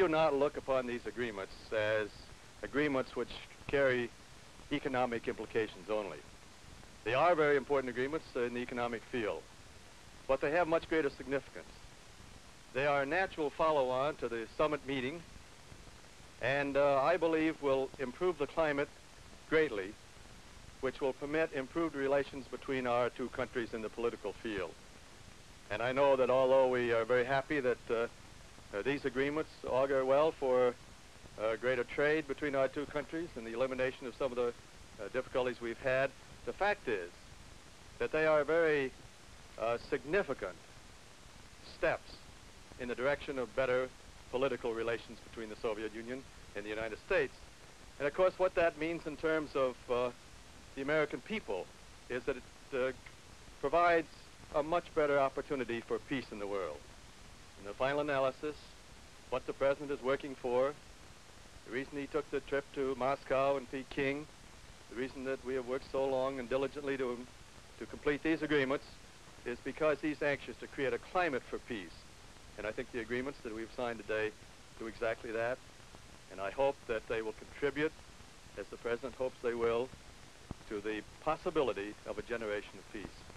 do not look upon these agreements as agreements which carry economic implications only. They are very important agreements in the economic field, but they have much greater significance. They are a natural follow-on to the summit meeting, and I believe will improve the climate greatly, which will permit improved relations between our two countries in the political field. And I know that although we are very happy that these agreements augur well for greater trade between our two countries and the elimination of some of the difficulties we've had, the fact is that they are very significant steps in the direction of better political relations between the Soviet Union and the United States. And of course what that means in terms of the American people is that it provides a much better opportunity for peace in the world. In the final analysis, what the President is working for, the reason he took the trip to Moscow and Peking, the reason that we have worked so long and diligently to complete these agreements is because he's anxious to create a climate for peace. And I think the agreements that we've signed today do exactly that. And I hope that they will contribute, as the President hopes they will, to the possibility of a generation of peace.